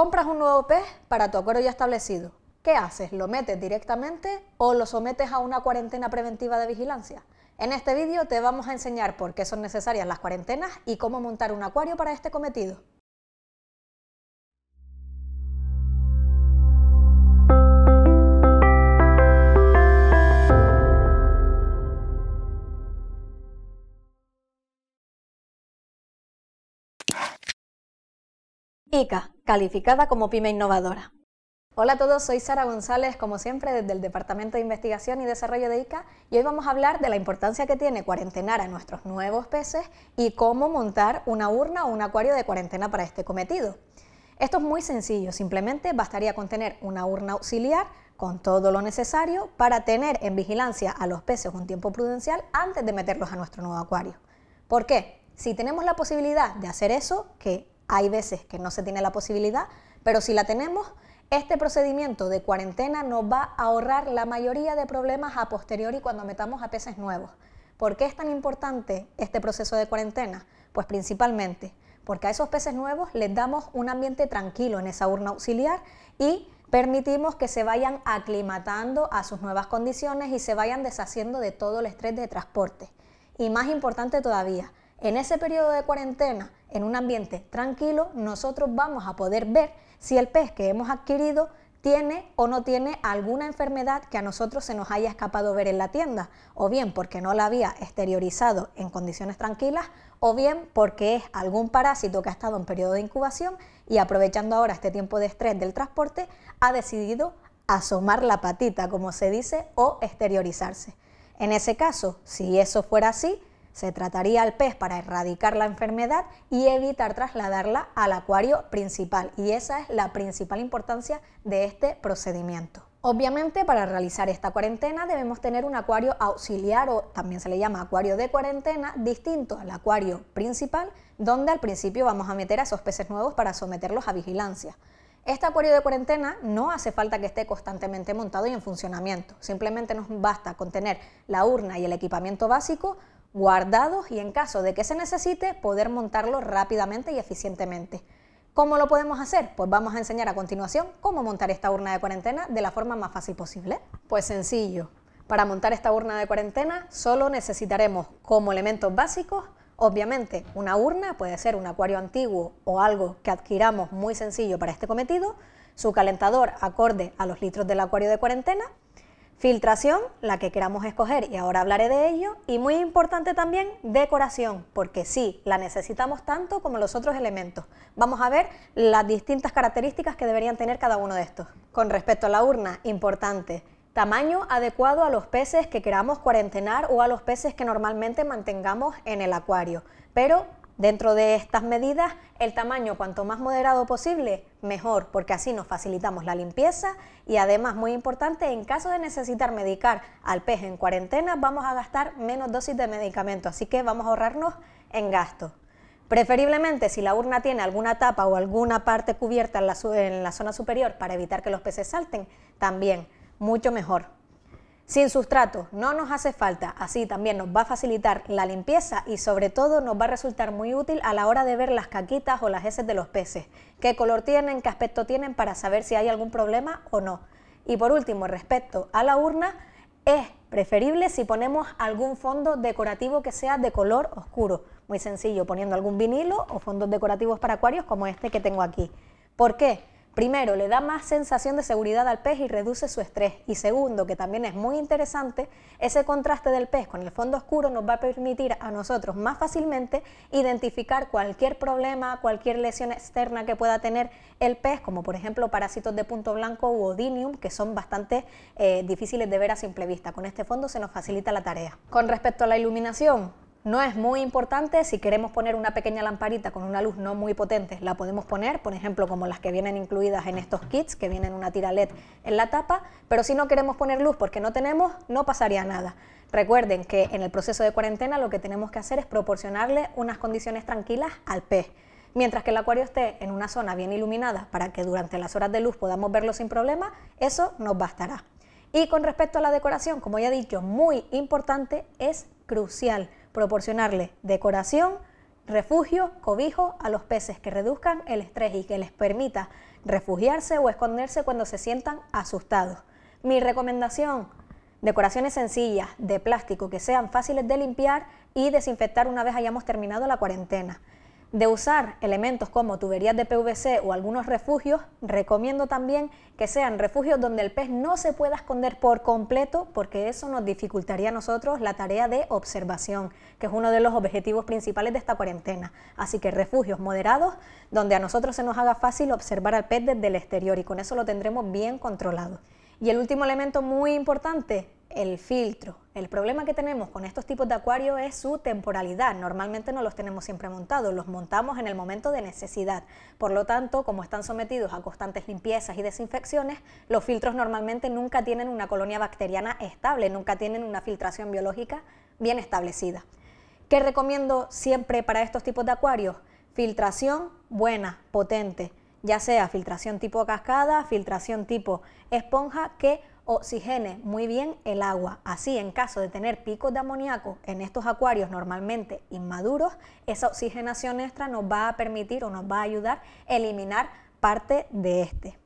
Compras un nuevo pez para tu acuario ya establecido. ¿Qué haces? ¿Lo metes directamente o lo sometes a una cuarentena preventiva de vigilancia? En este vídeo te vamos a enseñar por qué son necesarias las cuarentenas y cómo montar un acuario para este cometido. ICA, calificada como pyme innovadora. Hola a todos, soy Sara González, como siempre desde el Departamento de Investigación y Desarrollo de ICA, y hoy vamos a hablar de la importancia que tiene cuarentenar a nuestros nuevos peces y cómo montar una urna o un acuario de cuarentena para este cometido. Esto es muy sencillo, simplemente bastaría con tener una urna auxiliar con todo lo necesario para tener en vigilancia a los peces un tiempo prudencial antes de meterlos a nuestro nuevo acuario. ¿Por qué? Si tenemos la posibilidad de hacer eso, que hay veces que no se tiene la posibilidad, pero si la tenemos, este procedimiento de cuarentena nos va a ahorrar la mayoría de problemas a posteriori cuando metamos a peces nuevos. ¿Por qué es tan importante este proceso de cuarentena? Pues principalmente porque a esos peces nuevos les damos un ambiente tranquilo en esa urna auxiliar y permitimos que se vayan aclimatando a sus nuevas condiciones y se vayan deshaciendo de todo el estrés de transporte. Y más importante todavía, en ese periodo de cuarentena, en un ambiente tranquilo, nosotros vamos a poder ver si el pez que hemos adquirido tiene o no tiene alguna enfermedad que a nosotros se nos haya escapado ver en la tienda, o bien porque no la había exteriorizado en condiciones tranquilas, o bien porque es algún parásito que ha estado en periodo de incubación y aprovechando ahora este tiempo de estrés del transporte, ha decidido asomar la patita, como se dice, o exteriorizarse. En ese caso, si eso fuera así, se trataría al pez para erradicar la enfermedad y evitar trasladarla al acuario principal, y esa es la principal importancia de este procedimiento. Obviamente, para realizar esta cuarentena debemos tener un acuario auxiliar, o también se le llama acuario de cuarentena, distinto al acuario principal, donde al principio vamos a meter a esos peces nuevos para someterlos a vigilancia. Este acuario de cuarentena no hace falta que esté constantemente montado y en funcionamiento, simplemente nos basta con tener la urna y el equipamiento básico guardados y en caso de que se necesite poder montarlo rápidamente y eficientemente. ¿Cómo lo podemos hacer? Pues vamos a enseñar a continuación cómo montar esta urna de cuarentena de la forma más fácil posible. Pues sencillo, para montar esta urna de cuarentena solo necesitaremos como elementos básicos, obviamente una urna, puede ser un acuario antiguo o algo que adquiramos muy sencillo para este cometido, su calentador acorde a los litros del acuario de cuarentena, filtración, la que queramos escoger y ahora hablaré de ello, y muy importante también decoración, porque sí, la necesitamos tanto como los otros elementos. Vamos a ver las distintas características que deberían tener cada uno de estos. Con respecto a la urna, importante, tamaño adecuado a los peces que queramos cuarentenar o a los peces que normalmente mantengamos en el acuario, pero dentro de estas medidas, el tamaño cuanto más moderado posible, mejor, porque así nos facilitamos la limpieza y además, muy importante, en caso de necesitar medicar al pez en cuarentena, vamos a gastar menos dosis de medicamento, así que vamos a ahorrarnos en gastos. Preferiblemente, si la urna tiene alguna tapa o alguna parte cubierta en la zona superior para evitar que los peces salten, también, mucho mejor. Sin sustrato, no nos hace falta, así también nos va a facilitar la limpieza y sobre todo nos va a resultar muy útil a la hora de ver las caquitas o las heces de los peces, qué color tienen, qué aspecto tienen para saber si hay algún problema o no. Y por último, respecto a la urna, es preferible si ponemos algún fondo decorativo que sea de color oscuro, muy sencillo, poniendo algún vinilo o fondos decorativos para acuarios como este que tengo aquí. ¿Por qué? Primero, le da más sensación de seguridad al pez y reduce su estrés. Y segundo, que también es muy interesante, ese contraste del pez con el fondo oscuro nos va a permitir a nosotros más fácilmente identificar cualquier problema, cualquier lesión externa que pueda tener el pez, como por ejemplo parásitos de punto blanco u odinium, que son bastante difíciles de ver a simple vista. Con este fondo se nos facilita la tarea. Con respecto a la iluminación, no es muy importante, si queremos poner una pequeña lamparita con una luz no muy potente, la podemos poner, por ejemplo, como las que vienen incluidas en estos kits, que vienen una tira LED en la tapa, pero si no queremos poner luz porque no tenemos, no pasaría nada. Recuerden que en el proceso de cuarentena lo que tenemos que hacer es proporcionarle unas condiciones tranquilas al pez. Mientras que el acuario esté en una zona bien iluminada para que durante las horas de luz podamos verlo sin problema, eso nos bastará. Y con respecto a la decoración, como ya he dicho, muy importante, es crucial proporcionarle decoración, refugio, cobijo a los peces que reduzcan el estrés y que les permita refugiarse o esconderse cuando se sientan asustados. Mi recomendación, decoraciones sencillas de plástico que sean fáciles de limpiar y desinfectar una vez hayamos terminado la cuarentena. De usar elementos como tuberías de PVC o algunos refugios, recomiendo también que sean refugios donde el pez no se pueda esconder por completo, porque eso nos dificultaría a nosotros la tarea de observación, que es uno de los objetivos principales de esta cuarentena. Así que refugios moderados donde a nosotros se nos haga fácil observar al pez desde el exterior, y con eso lo tendremos bien controlado. Y el último elemento muy importante, el filtro. El problema que tenemos con estos tipos de acuarios es su temporalidad. Normalmente no los tenemos siempre montados, los montamos en el momento de necesidad. Por lo tanto, como están sometidos a constantes limpiezas y desinfecciones, los filtros normalmente nunca tienen una colonia bacteriana estable, nunca tienen una filtración biológica bien establecida. ¿Qué recomiendo siempre para estos tipos de acuarios? Filtración buena, potente, ya sea filtración tipo cascada, filtración tipo esponja, que oxigene muy bien el agua. Así, en caso de tener picos de amoníaco en estos acuarios normalmente inmaduros, esa oxigenación extra nos va a permitir o nos va a ayudar a eliminar parte de este.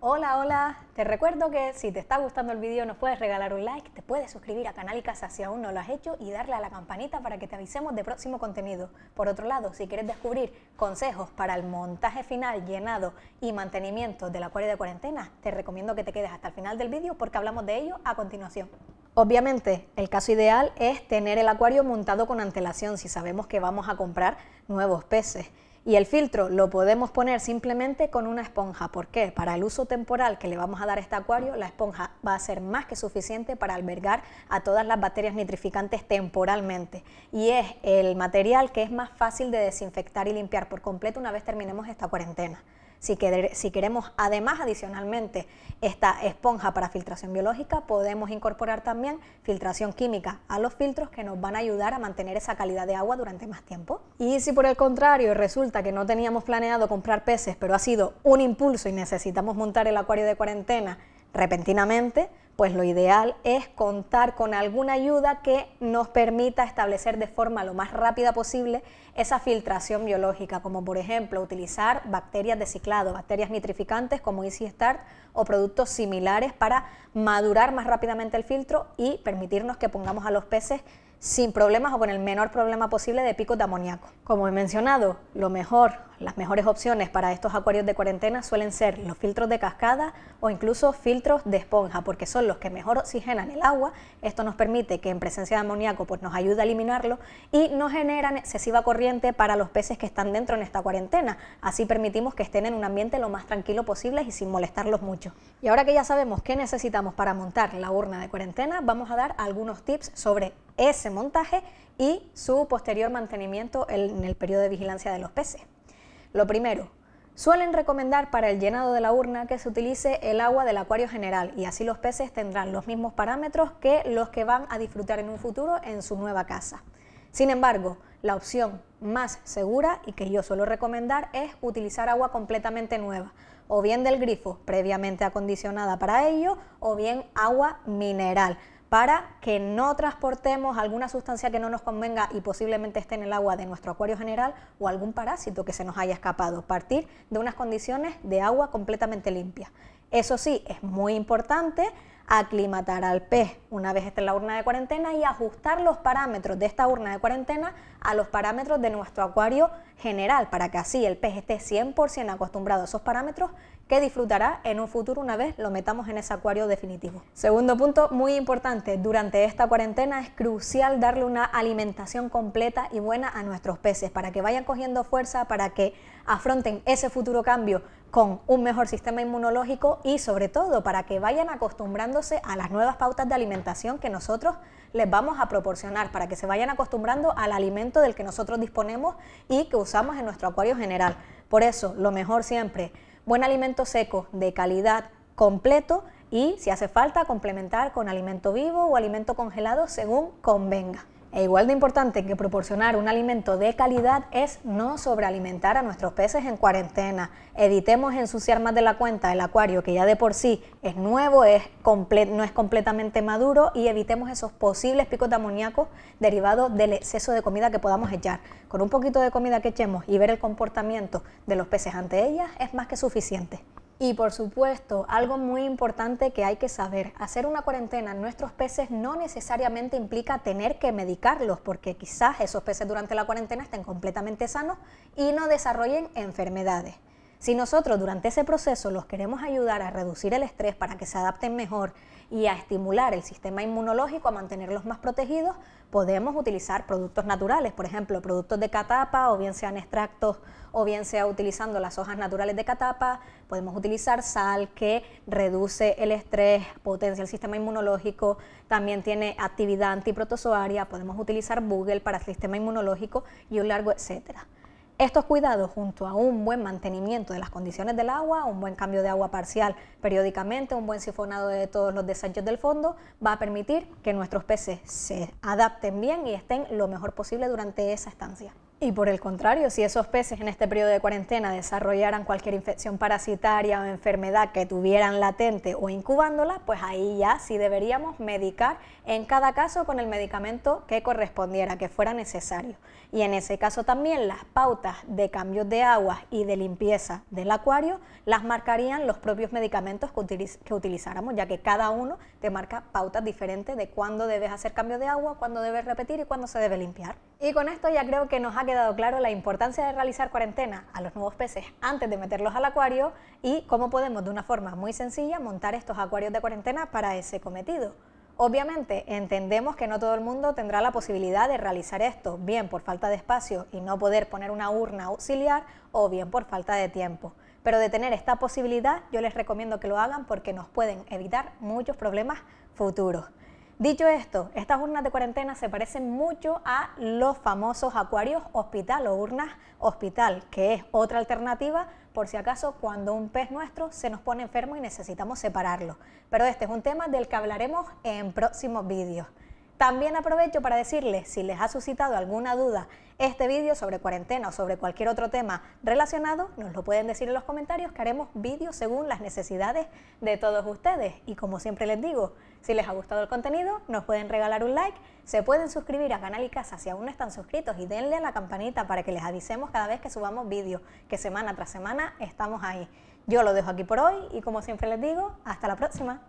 Hola, hola, te recuerdo que si te está gustando el vídeo nos puedes regalar un like, te puedes suscribir a Canal ICASA si aún no lo has hecho y darle a la campanita para que te avisemos de próximo contenido. Por otro lado, si quieres descubrir consejos para el montaje final, llenado y mantenimiento del acuario de cuarentena, te recomiendo que te quedes hasta el final del vídeo porque hablamos de ello a continuación. Obviamente, el caso ideal es tener el acuario montado con antelación si sabemos que vamos a comprar nuevos peces. Y el filtro lo podemos poner simplemente con una esponja. ¿Por qué? Para el uso temporal que le vamos a dar a este acuario, la esponja va a ser más que suficiente para albergar a todas las bacterias nitrificantes temporalmente. Y es el material que es más fácil de desinfectar y limpiar por completo una vez terminemos esta cuarentena. Si queremos además adicionalmente esta esponja para filtración biológica, podemos incorporar también filtración química a los filtros que nos van a ayudar a mantener esa calidad de agua durante más tiempo. Y si por el contrario resulta que no teníamos planeado comprar peces, pero ha sido un impulso y necesitamos montar el acuario de cuarentena repentinamente, pues lo ideal es contar con alguna ayuda que nos permita establecer de forma lo más rápida posible esa filtración biológica, como por ejemplo utilizar bacterias de ciclado, bacterias nitrificantes como EasyStart o productos similares para madurar más rápidamente el filtro y permitirnos que pongamos a los peces sin problemas o con el menor problema posible de picos de amoníaco. Como he mencionado, las mejores opciones para estos acuarios de cuarentena suelen ser los filtros de cascada o incluso filtros de esponja, porque son los que mejor oxigenan el agua. Esto nos permite que en presencia de amoníaco pues nos ayuda a eliminarlo y no generan excesiva corriente para los peces que están dentro en esta cuarentena. Así permitimos que estén en un ambiente lo más tranquilo posible y sin molestarlos mucho. Y ahora que ya sabemos qué necesitamos para montar la urna de cuarentena, vamos a dar algunos tips sobre ese montaje y su posterior mantenimiento en el periodo de vigilancia de los peces. Lo primero, suelen recomendar para el llenado de la urna que se utilice el agua del acuario general y así los peces tendrán los mismos parámetros que los que van a disfrutar en un futuro en su nueva casa. Sin embargo, la opción más segura y que yo suelo recomendar es utilizar agua completamente nueva, o bien del grifo previamente acondicionada para ello, o bien agua mineral, para que no transportemos alguna sustancia que no nos convenga y posiblemente esté en el agua de nuestro acuario general o algún parásito que se nos haya escapado. Partir de unas condiciones de agua completamente limpia. Eso sí, es muy importante aclimatar al pez una vez esté en la urna de cuarentena y ajustar los parámetros de esta urna de cuarentena a los parámetros de nuestro acuario general, para que así el pez esté 100% acostumbrado a esos parámetros que disfrutará en un futuro una vez lo metamos en ese acuario definitivo. Segundo punto muy importante, durante esta cuarentena es crucial darle una alimentación completa y buena a nuestros peces para que vayan cogiendo fuerza, para que afronten ese futuro cambio con un mejor sistema inmunológico y sobre todo para que vayan acostumbrándose a las nuevas pautas de alimentación que nosotros les vamos a proporcionar, para que se vayan acostumbrando al alimento del que nosotros disponemos y que usamos en nuestro acuario general. Por eso, lo mejor siempre, buen alimento seco, de calidad, completo, y si hace falta complementar con alimento vivo o alimento congelado según convenga. E igual de importante que proporcionar un alimento de calidad es no sobrealimentar a nuestros peces en cuarentena. Evitemos ensuciar más de la cuenta el acuario, que ya de por sí es nuevo, no es completamente maduro, y evitemos esos posibles picos de amoníaco derivados del exceso de comida que podamos echar. Con un poquito de comida que echemos y ver el comportamiento de los peces ante ellas es más que suficiente. Y por supuesto, algo muy importante que hay que saber, hacer una cuarentena en nuestros peces no necesariamente implica tener que medicarlos, porque quizás esos peces durante la cuarentena estén completamente sanos y no desarrollen enfermedades. Si nosotros durante ese proceso los queremos ayudar a reducir el estrés para que se adapten mejor y a estimular el sistema inmunológico, a mantenerlos más protegidos, podemos utilizar productos naturales, por ejemplo, productos de catapa, o bien sean extractos, o bien sea utilizando las hojas naturales de catapa. Podemos utilizar sal, que reduce el estrés, potencia el sistema inmunológico, también tiene actividad antiprotozoaria. Podemos utilizar VOOGLE para el sistema inmunológico y un largo etcétera. Estos cuidados, junto a un buen mantenimiento de las condiciones del agua, un buen cambio de agua parcial periódicamente, un buen sifonado de todos los desechos del fondo, va a permitir que nuestros peces se adapten bien y estén lo mejor posible durante esa estancia. Y por el contrario, si esos peces en este periodo de cuarentena desarrollaran cualquier infección parasitaria o enfermedad que tuvieran latente o incubándola, pues ahí ya sí deberíamos medicar en cada caso con el medicamento que correspondiera, que fuera necesario. Y en ese caso también las pautas de cambios de agua y de limpieza del acuario las marcarían los propios medicamentos que utilizáramos, ya que cada uno te marca pautas diferentes de cuándo debes hacer cambio de agua, cuándo debes repetir y cuándo se debe limpiar. Y con esto ya creo que nos ha quedado claro la importancia de realizar cuarentena a los nuevos peces antes de meterlos al acuario y cómo podemos de una forma muy sencilla montar estos acuarios de cuarentena para ese cometido. Obviamente entendemos que no todo el mundo tendrá la posibilidad de realizar esto, bien por falta de espacio y no poder poner una urna auxiliar, o bien por falta de tiempo. Pero de tener esta posibilidad, yo les recomiendo que lo hagan porque nos pueden evitar muchos problemas futuros. Dicho esto, estas urnas de cuarentena se parecen mucho a los famosos acuarios hospital o urnas hospital, que es otra alternativa por si acaso cuando un pez nuestro se nos pone enfermo y necesitamos separarlo. Pero este es un tema del que hablaremos en próximos vídeos. También aprovecho para decirles, si les ha suscitado alguna duda este vídeo sobre cuarentena o sobre cualquier otro tema relacionado, nos lo pueden decir en los comentarios, que haremos vídeos según las necesidades de todos ustedes. Y como siempre les digo, si les ha gustado el contenido, nos pueden regalar un like, se pueden suscribir a Canal ICASA si aún no están suscritos y denle a la campanita para que les avisemos cada vez que subamos vídeos, que semana tras semana estamos ahí. Yo lo dejo aquí por hoy y como siempre les digo, hasta la próxima.